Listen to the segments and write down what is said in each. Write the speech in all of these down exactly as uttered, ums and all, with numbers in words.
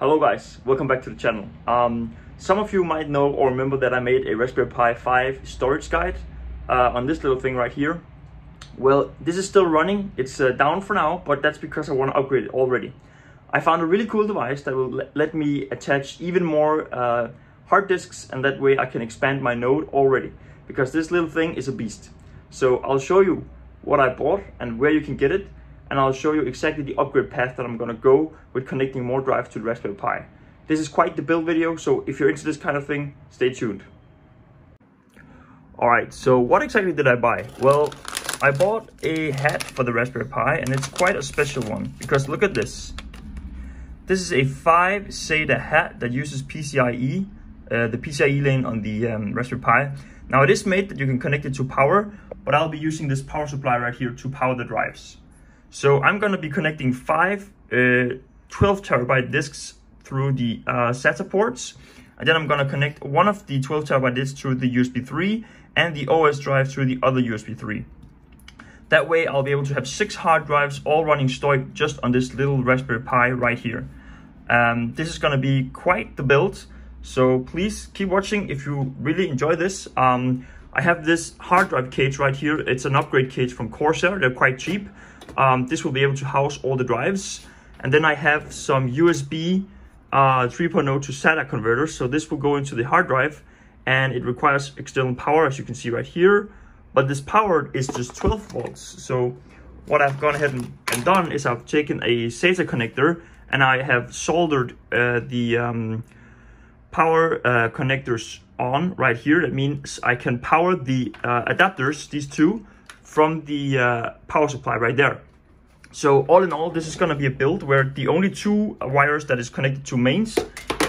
Hello guys, welcome back to the channel. Um, some of you might know or remember that I made a Raspberry Pi five storage guide uh, on this little thing right here. Well, this is still running. It's uh, down for now, but that's because I want to upgrade it already. I found a really cool device that will let me attach even more uh, hard disks, and that way I can expand my node already, because this little thing is a beast. So I'll show you what I bought and where you can get it. And I'll show you exactly the upgrade path that I'm gonna go with connecting more drives to the Raspberry Pi. This is quite the build video, so if you're into this kind of thing, stay tuned. All right, so what exactly did I buy? Well, I bought a hat for the Raspberry Pi, and it's quite a special one, because look at this. This is a five SATA hat that uses P C I E, uh, the P C I E lane on the um, Raspberry Pi. Now it is made that you can connect it to power, but I'll be using this power supply right here to power the drives. So I'm going to be connecting five uh, twelve terabyte disks through the uh, SATA ports. And then I'm going to connect one of the twelve terabyte disks through the U S B three and the O S drive through the other U S B three. That way I'll be able to have six hard drives all running Storj just on this little Raspberry Pi right here. Um, this is going to be quite the build. So please keep watching if you really enjoy this. Um, I have this hard drive cage right here. It's an upgrade cage from Corsair. They're quite cheap. Um, this will be able to house all the drives, and then I have some U S B uh, three point oh to SATA converters. So this will go into the hard drive, and it requires external power, as you can see right here, but this power is just twelve volts. So what I've gone ahead and, and done is I've taken a SATA connector, and I have soldered uh, the um, power uh, connectors on right here. That means I can power the uh, adapters, these two, from the uh, power supply right there. So all in all, this is gonna be a build where the only two wires that is connected to mains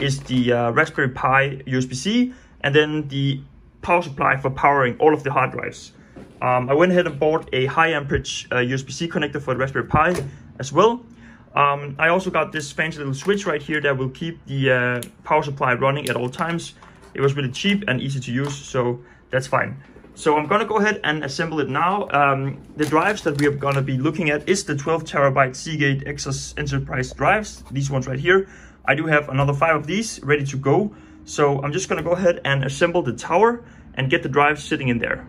is the uh, Raspberry Pi U S B C and then the power supply for powering all of the hard drives. Um, I went ahead and bought a high amperage uh, U S B C connector for the Raspberry Pi as well. Um, I also got this fancy little switch right here that will keep the uh, power supply running at all times. It was really cheap and easy to use, so that's fine. So I'm gonna go ahead and assemble it now. Um, the drives that we are gonna be looking at is the twelve terabyte Seagate Exos Enterprise drives, these ones right here. I do have another five of these ready to go. So I'm just gonna go ahead and assemble the tower and get the drives sitting in there.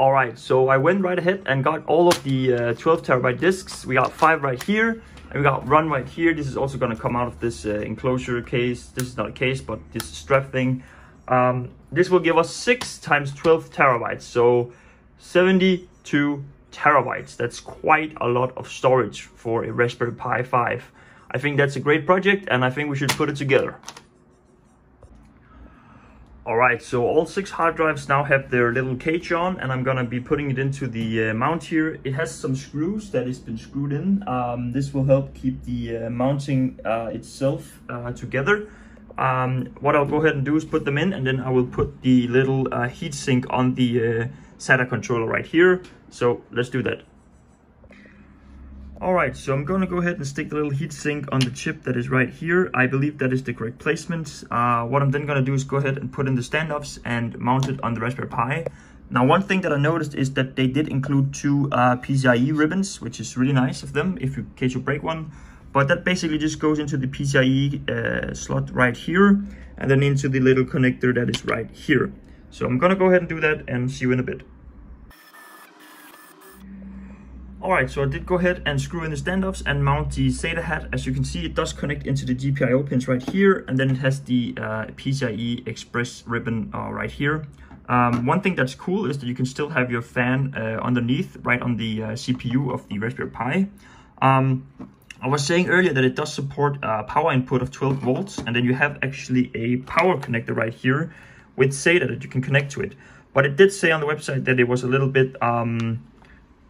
All right, so I went right ahead and got all of the uh, twelve terabyte disks. We got five right here, and we got one right here. This is also gonna come out of this uh, enclosure case. This is not a case, but this strap thing. Um, this will give us six times twelve terabytes, so seventy-two terabytes. That's quite a lot of storage for a Raspberry Pi five. I think that's a great project, and I think we should put it together. Alright, so all six hard drives now have their little cage on, and I'm gonna be putting it into the uh, mount here. It has some screws that has been screwed in. Um, this will help keep the uh, mounting uh, itself uh, together. Um, what I'll go ahead and do is put them in, and then I will put the little uh, heatsink on the uh, SATA controller right here. So let's do that. All right, so I'm gonna go ahead and stick the little heatsink on the chip that is right here. I believe that is the correct placement. Uh, what I'm then gonna do is go ahead and put in the standoffs and mount it on the Raspberry Pi. Now, one thing that I noticed is that they did include two uh, P C I E ribbons, which is really nice of them if you, in case you break one. But that basically just goes into the P C I E uh, slot right here, and then into the little connector that is right here. So I'm gonna go ahead and do that and see you in a bit. All right, so I did go ahead and screw in the standoffs and mount the SATA hat. As you can see, it does connect into the G P I O pins right here, and then it has the uh, P C I E Express ribbon uh, right here. Um, one thing that's cool is that you can still have your fan uh, underneath, right on the uh, C P U of the Raspberry Pi. Um, I was saying earlier that it does support a power input of twelve volts, and then you have actually a power connector right here with SATA that you can connect to it. But it did say on the website that it was a little bit, um,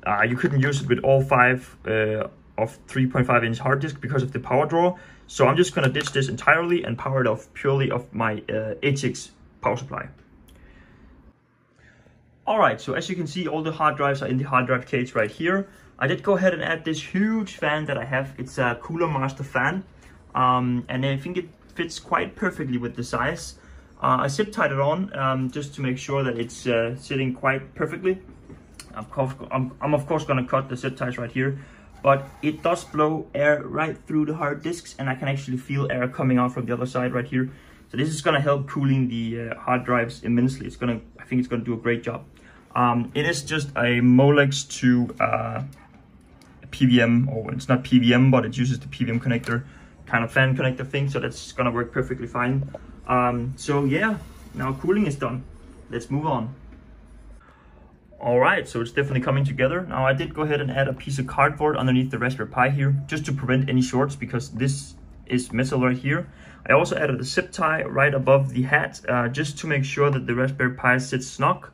uh, you couldn't use it with all five uh, of three point five inch hard disk because of the power draw. So I'm just gonna ditch this entirely and power it off purely off my uh, H X power supply. All right, so as you can see, all the hard drives are in the hard drive cage right here. I did go ahead and add this huge fan that I have. It's a Cooler Master fan, um, and I think it fits quite perfectly with the size. Uh, I zip tied it on um, just to make sure that it's uh, sitting quite perfectly. I'm, I'm, I'm of course gonna cut the zip ties right here, but it does blow air right through the hard disks, and I can actually feel air coming out from the other side right here. So this is going to help cooling the uh, hard drives immensely. It's going to, I think it's going to do a great job. Um, it is just a Molex to uh, a P V M, or it's not P V M, but it uses the P V M connector, kind of fan connector thing. So that's going to work perfectly fine. Um, so yeah, now cooling is done. Let's move on. All right, so it's definitely coming together. Now I did go ahead and add a piece of cardboard underneath the Raspberry Pi here, just to prevent any shorts, because this is metal right here. I also added a zip tie right above the hat, uh, just to make sure that the Raspberry Pi sits snug.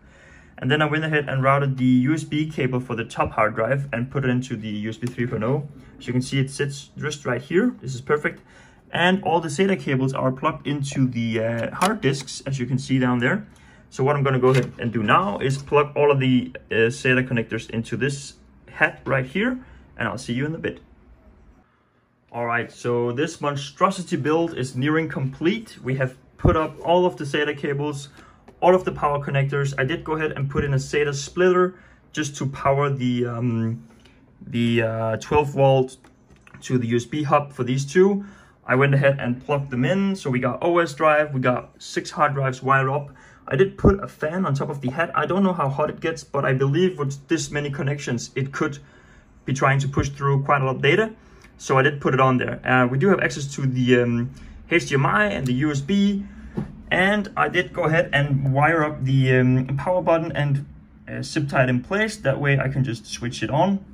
And then I went ahead and routed the U S B cable for the top hard drive and put it into the U S B three point oh. As you can see, it sits just right here. This is perfect. And all the SATA cables are plugged into the uh, hard disks, as you can see down there. So what I'm going to go ahead and do now is plug all of the uh, SATA connectors into this hat right here, and I'll see you in a bit. All right, so this monstrosity build is nearing complete. We have put up all of the SATA cables, all of the power connectors. I did go ahead and put in a SATA splitter just to power the um, the uh, twelve volt to the U S B hub for these two. I went ahead and plugged them in. So we got O S drive, we got six hard drives wired up. I did put a fan on top of the hat. I don't know how hot it gets, but I believe with this many connections, it could be trying to push through quite a lot of data. So I did put it on there. Uh, we do have access to the um, H D M I and the U S B. And I did go ahead and wire up the um, power button and uh, zip tie it in place. That way I can just switch it on.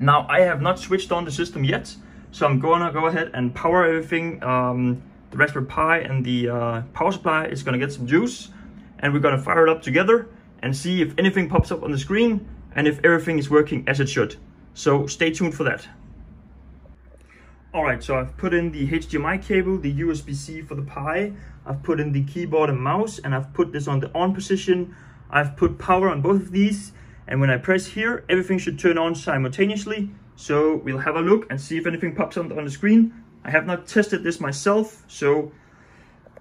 Now I have not switched on the system yet. So I'm gonna go ahead and power everything. Um, the Raspberry Pi and the uh, power supply is gonna get some juice. And we're gonna fire it up together and see if anything pops up on the screen and if everything is working as it should. So stay tuned for that. All right, so I've put in the H D M I cable, the U S B C for the Pi. I've put in the keyboard and mouse, and I've put this on the on position. I've put power on both of these. And when I press here, everything should turn on simultaneously. So we'll have a look and see if anything pops up on the screen. I have not tested this myself, so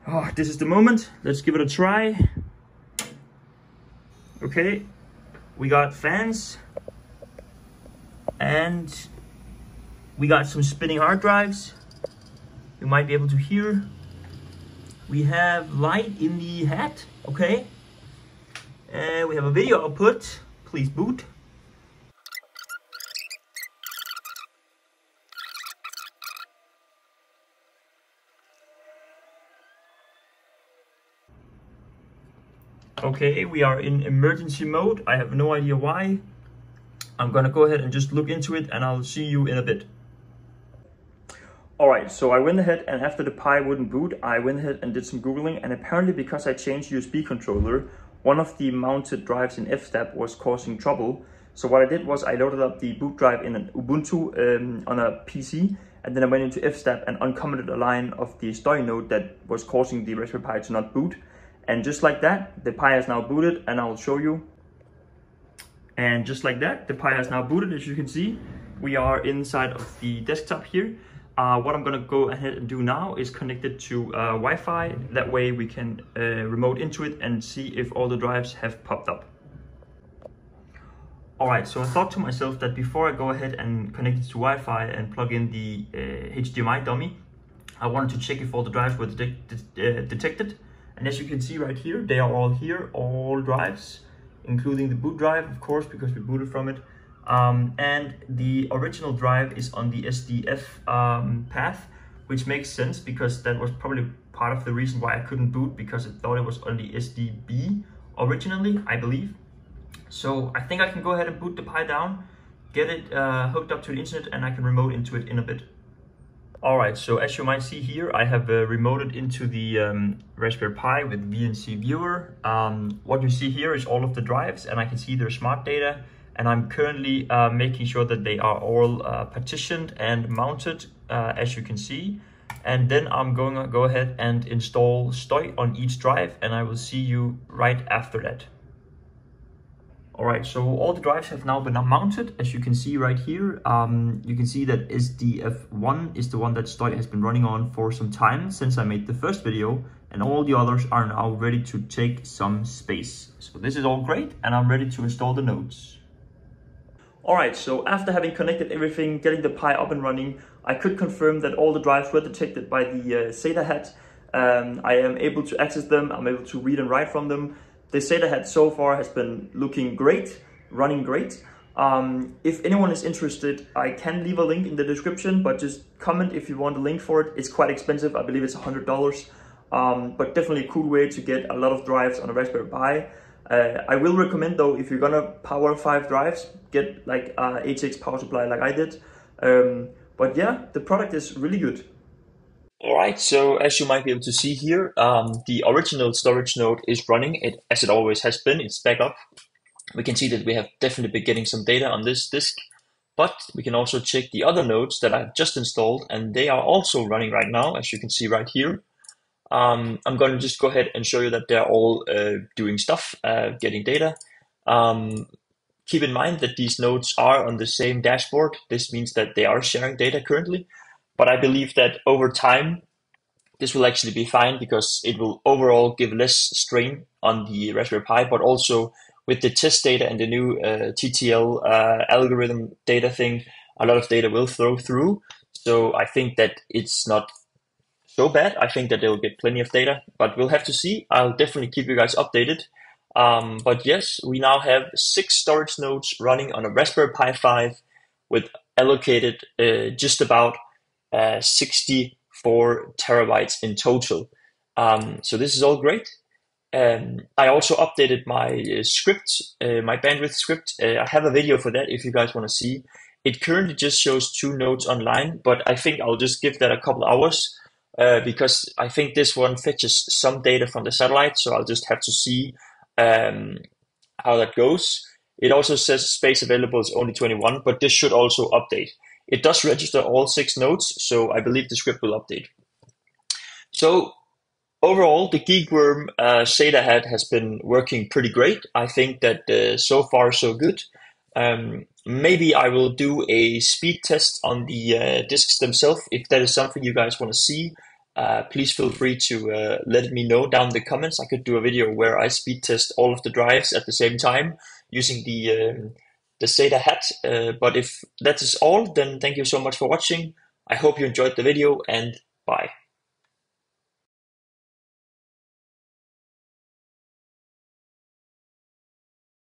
oh, this is the moment. Let's give it a try. Okay, we got fans, and we got some spinning hard drives. You might be able to hear. We have light in the hat, okay. And we have a video output, please boot. Okay, we are in emergency mode. I have no idea why. I'm gonna go ahead and just look into it, and I'll see you in a bit. All right, so I went ahead and after the Pi wouldn't boot, I went ahead and did some Googling, and apparently because I changed U S B controller, one of the mounted drives in fstab was causing trouble. So what I did was I loaded up the boot drive in an Ubuntu um, on a P C, and then I went into fstab and uncommented a line of the Storj node that was causing the Raspberry Pi to not boot. And just like that, the Pi has now booted, and I'll show you. And just like that, the Pi has now booted. As you can see, we are inside of the desktop here. Uh, what I'm gonna go ahead and do now is connect it to uh, Wi-Fi. That way we can uh, remote into it and see if all the drives have popped up. All right, so I thought to myself that before I go ahead and connect it to Wi-Fi and plug in the uh, H D M I dummy, I wanted to check if all the drives were de de uh, detected. And as you can see right here, they are all here, all drives, including the boot drive, of course, because we booted from it. Um, and the original drive is on the S D F um, path, which makes sense because that was probably part of the reason why I couldn't boot, because it thought it was on the S D B originally, I believe. So I think I can go ahead and boot the Pi down, get it uh, hooked up to the internet, and I can remote into it in a bit. All right, so as you might see here, I have uh, remoted into the um, Raspberry Pi with V N C Viewer. Um, what you see here is all of the drives, and I can see their smart data. And I'm currently uh, making sure that they are all uh, partitioned and mounted, uh, as you can see. And then I'm going to go ahead and install Storj on each drive, and I will see you right after that. All right, so all the drives have now been mounted, as you can see right here. Um, you can see that S D F one is the one that Storj has been running on for some time since I made the first video, and all the others are now ready to take some space. So this is all great, and I'm ready to install the nodes. Alright, so after having connected everything, getting the Pi up and running, I could confirm that all the drives were detected by the uh, SATA hat. Um, I am able to access them, I'm able to read and write from them. The SATA hat so far has been looking great, running great. Um, if anyone is interested, I can leave a link in the description, but just comment if you want a link for it. It's quite expensive, I believe it's one hundred dollars, um, but definitely a cool way to get a lot of drives on a Raspberry Pi. Uh, I will recommend though, if you're gonna power five drives, get like a uh, H X power supply like I did. Um, but yeah, the product is really good. All right, so as you might be able to see here, um, the original storage node is running it as it always has been. It's back up. We can see that we have definitely been getting some data on this disk, but we can also check the other nodes that I've just installed, and they are also running right now, as you can see right here. Um, I'm going to just go ahead and show you that they're all uh, doing stuff, uh, getting data. Um, keep in mind that these nodes are on the same dashboard. This means that they are sharing data currently, but I believe that over time, this will actually be fine because it will overall give less strain on the Raspberry Pi, but also with the test data and the new uh, T T L uh, algorithm data thing, a lot of data will flow through. So I think that it's not so bad. I think that they'll get plenty of data, but we'll have to see. I'll definitely keep you guys updated. Um, but yes, we now have six storage nodes running on a Raspberry Pi five with allocated uh, just about uh, sixty-four terabytes in total. Um, so this is all great. Um, I also updated my uh, script, uh, my bandwidth script. Uh, I have a video for that if you guys want to see. It currently just shows two nodes online, but I think I'll just give that a couple hours. Uh, because I think this one fetches some data from the satellite, so I'll just have to see um, how that goes. It also says space available is only twenty-one, but this should also update. It does register all six nodes, so I believe the script will update. So overall, the Geekworm uh, SATA hat has been working pretty great. I think that uh, so far so good. Um, maybe I will do a speed test on the uh, discs themselves. If that is something you guys want to see, Uh, please feel free to uh, let me know down in the comments. I could do a video where I speed test all of the drives at the same time using the, um, the SATA hat. Uh, but if that is all, then thank you so much for watching. I hope you enjoyed the video, and bye.